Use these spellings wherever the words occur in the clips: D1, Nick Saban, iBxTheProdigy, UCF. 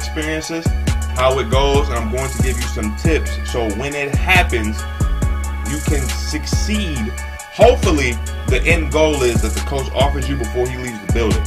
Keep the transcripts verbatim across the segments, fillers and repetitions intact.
experiences, how it goes, and I'm going to give you some tips so when it happens, you can succeed. Hopefully, the end goal is that the coach offers you before he leaves the building.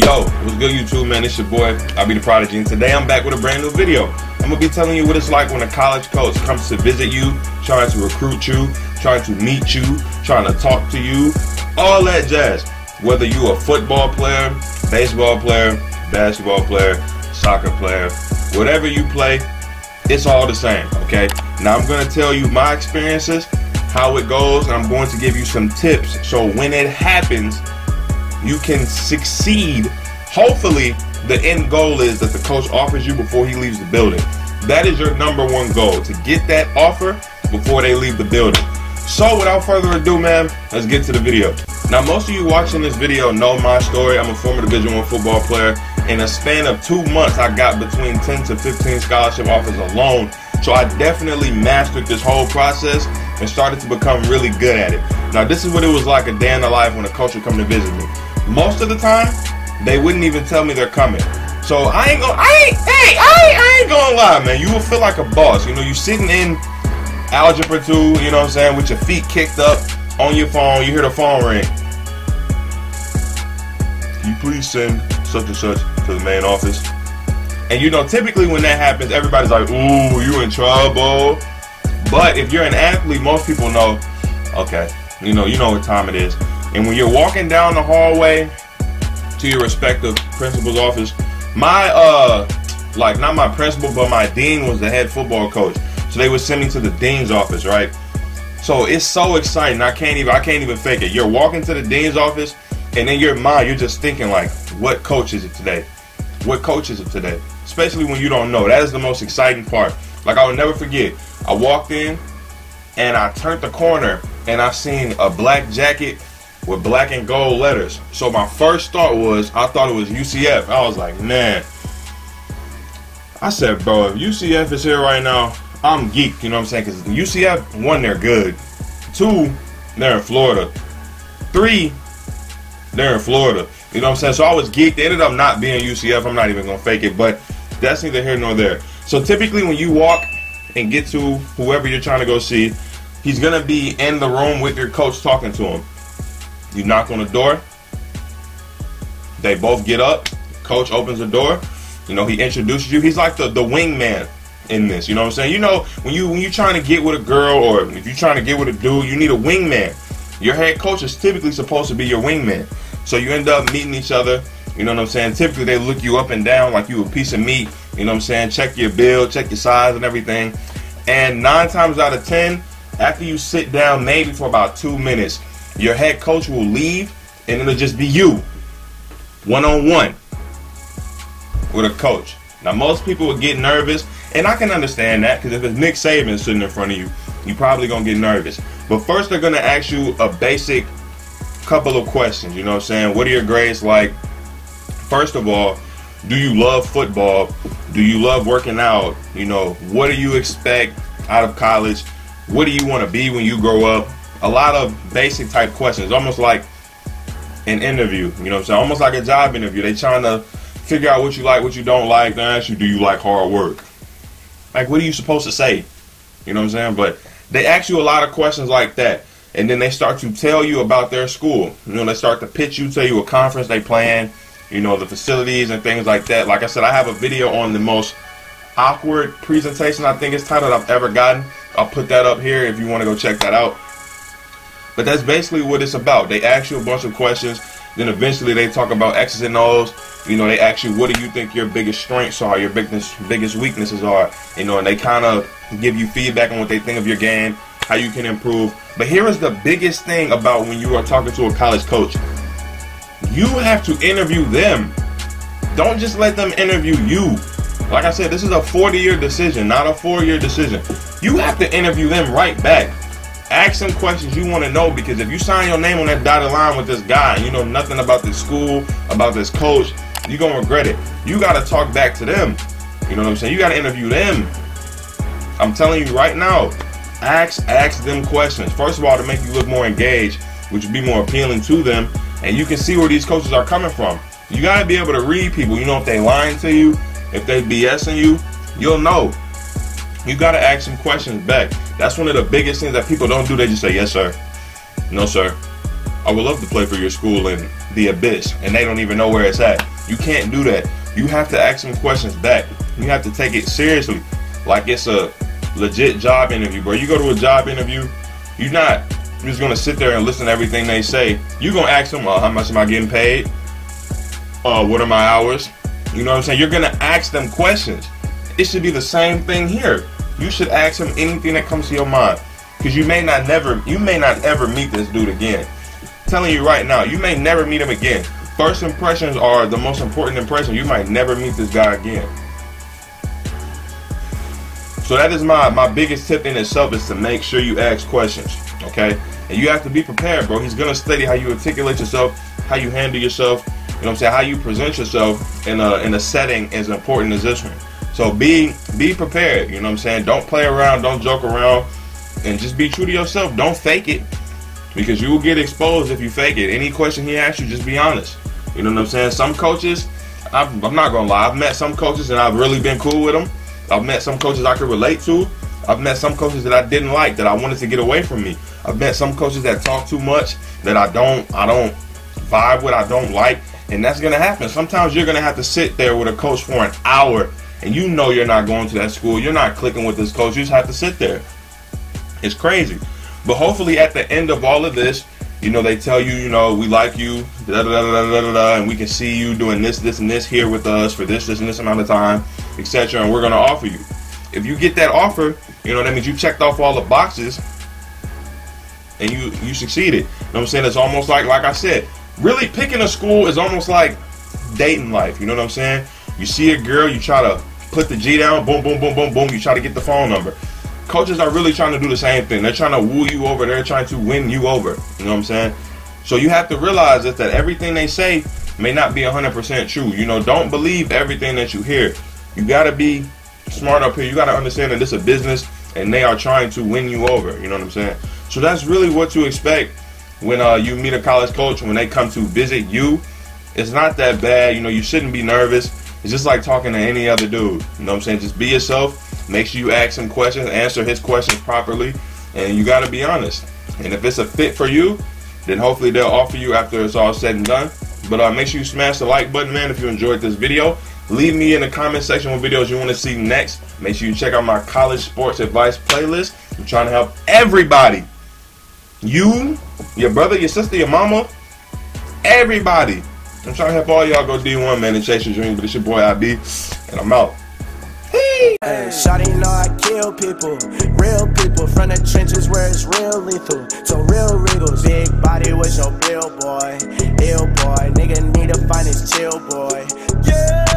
Yo, what's good YouTube, man? It's your boy, I'll be the Prodigy, and today I'm back with a brand new video. I'm gonna be telling you what it's like when a college coach comes to visit you, trying to recruit you, trying to meet you, trying to talk to you, all that jazz. Whether you're a football player, baseball player, basketball player, soccer player, whatever you play, it's all the same, okay? Now I'm gonna tell you my experiences, how it goes, and I'm going to give you some tips so when it happens, you can succeed. Hopefully, the end goal is that the coach offers you before he leaves the building. That is your number one goal, to get that offer before they leave the building. So without further ado, man, let's get to the video. Now, most of you watching this video know my story. I'm a former Division one football player. In a span of two months, I got between ten to fifteen scholarship offers alone. So I definitely mastered this whole process and started to become really good at it. Now, this is what it was like a day in the life when a coach would come to visit me. Most of the time, they wouldn't even tell me they're coming. So I ain't gonna, I ain't, hey, I ain't, I ain't gonna lie, man. You will feel like a boss. You know, you're sitting in Algebra two, you know what I'm saying, with your feet kicked up on your phone. You hear the phone ring. Can you please send such and such to the main office? And you know, typically when that happens, everybody's like, ooh, you in trouble. But if you're an athlete, most people know, okay, you know, you know what time it is. And when you're walking down the hallway to your respective principal's office, my, uh, like, not my principal, but my dean was the head football coach. So they would send me to the dean's office, right? So it's so exciting. I can't even, I can't even fake it. You're walking to the dean's office, and in your mind, you're just thinking, like, what coach is it today? What coach is it today? Especially when you don't know. That is the most exciting part. Like, I will never forget. I walked in, and I turned the corner, and I seen a black jacket with black and gold letters. So my first thought was, I thought it was U C F. I was like, man. I said, bro, if U C F is here right now, I'm geeked, you know what I'm saying? Because U C F, one, they're good. Two, they're in Florida. Three, they're in Florida. You know what I'm saying? So I was geeked. They ended up not being U C F. I'm not even going to fake it, but that's neither here nor there. So typically when you walk and get to whoever you're trying to go see, he's going to be in the room with your coach talking to him. You knock on the door, they both get up, coach opens the door, you know, he introduces you. He's like the, the wingman in this, you know what I'm saying? You know, when, you, when you're trying to get with a girl or if you're trying to get with a dude, you need a wingman. Your head coach is typically supposed to be your wingman. So you end up meeting each other, you know what I'm saying? Typically they look you up and down like you a piece of meat, you know what I'm saying? Check your build, check your size and everything. And nine times out of ten, after you sit down maybe for about two minutes, your head coach will leave, and it'll just be you, one-on-one, with a coach. Now, most people will get nervous, and I can understand that, because if it's Nick Saban sitting in front of you, you're probably going to get nervous. But first, they're going to ask you a basic couple of questions, you know what I'm saying? What are your grades like? First of all, do you love football? Do you love working out? You know, what do you expect out of college? What do you want to be when you grow up? A lot of basic type questions, almost like an interview, you know what I'm saying? Almost like a job interview. They trying to figure out what you like, what you don't like. They ask you, do you like hard work? Like, what are you supposed to say? You know what I'm saying? But they ask you a lot of questions like that, and then they start to tell you about their school. You know, they start to pitch you, tell you a conference they plan, you know, the facilities and things like that. Like I said, I have a video on the most awkward presentation, I think it's titled, I've ever gotten. I'll put that up here if you want to go check that out. But that's basically what it's about. They ask you a bunch of questions, then eventually they talk about X's and O's. You know, they ask you, what do you think your biggest strengths are, your biggest biggest weaknesses are, you know, and they kind of give you feedback on what they think of your game, how you can improve. But here is the biggest thing about when you are talking to a college coach. You have to interview them. Don't just let them interview you. Like I said, this is a forty-year decision, not a four-year decision. You have to interview them right back. Ask them questions you want to know, because if you sign your name on that dotted line with this guy and you know nothing about this school, about this coach, you're going to regret it. You got to talk back to them. You know what I'm saying? You got to interview them. I'm telling you right now, Ask, ask them questions. First of all, to make you look more engaged, which would be more appealing to them, and you can see where these coaches are coming from. You gotta be able to read people. You know if they lying to you, if they BSing you, you'll know. You gotta ask some questions back. That's one of the biggest things that people don't do. They just say, yes, sir. No, sir. I would love to play for your school in the abyss, and they don't even know where it's at. You can't do that. You have to ask some questions back. You have to take it seriously. Like it's a legit job interview, bro. You go to a job interview, you're not just gonna sit there and listen to everything they say. You're gonna ask them, uh, how much am I getting paid? Uh, what are my hours? You know what I'm saying? You're gonna ask them questions. It should be the same thing here. You should ask them anything that comes to your mind, because you may not never, you may not ever meet this dude again. I'm telling you right now, you may never meet him again. First impressions are the most important impression. You might never meet this guy again. So that is my my biggest tip in itself, is to make sure you ask questions, okay? And you have to be prepared, bro. He's gonna study how you articulate yourself, how you handle yourself. You know what I'm saying? How you present yourself in a in a setting as important as this one. So be be prepared. You know what I'm saying? Don't play around. Don't joke around. And just be true to yourself. Don't fake it, because you will get exposed if you fake it. Any question he asks you, just be honest. You know what I'm saying? Some coaches, I'm, I'm not gonna lie. I've met some coaches and I've really been cool with them. I've met some coaches I could relate to. I've met some coaches that I didn't like, that I wanted to get away from me. I've met some coaches that talk too much, that I don't I don't vibe with, I don't like. And that's gonna happen. Sometimes you're gonna have to sit there with a coach for an hour, and you know you're not going to that school, you're not clicking with this coach, you just have to sit there. It's crazy. But hopefully at the end of all of this, you know, they tell you, you know, we like you, da, da, da, da, da, da, and we can see you doing this, this, and this here with us for this, this, and this amount of time, et cetera. And we're gonna offer you. If you get that offer, you know, that means you checked off all the boxes, and you you succeeded. You know what I'm saying? It's almost like, like I said, really picking a school is almost like dating life. You know what I'm saying? You see a girl, you try to put the G down, boom, boom, boom, boom, boom, you try to get the phone number. Coaches are really trying to do the same thing. They're trying to woo you over. They're trying to win you over. You know what I'm saying? So you have to realize that, that everything they say may not be one hundred percent true. You know, don't believe everything that you hear. You got to be smart up here. You got to understand that this is a business, and they are trying to win you over. You know what I'm saying? So that's really what to expect when uh, you meet a college coach, when they come to visit you. It's not that bad. You know, you shouldn't be nervous. It's just like talking to any other dude. You know what I'm saying? Just be yourself. Make sure you ask him questions, answer his questions properly, and you got to be honest. And if it's a fit for you, then hopefully they'll offer you after it's all said and done. But uh, make sure you smash the like button, man, if you enjoyed this video. Leave me in the comment section what videos you want to see next. Make sure you check out my college sports advice playlist. I'm trying to help everybody. You, your brother, your sister, your mama, everybody. I'm trying to help all y'all go D one, man, and chase your dream. But it's your boy I B, and I'm out. Hey, shawty know I kill people, real people from the trenches where it's real lethal. So real wriggles, big body was your bill, boy, ill boy, nigga need to find his chill, boy. Yeah.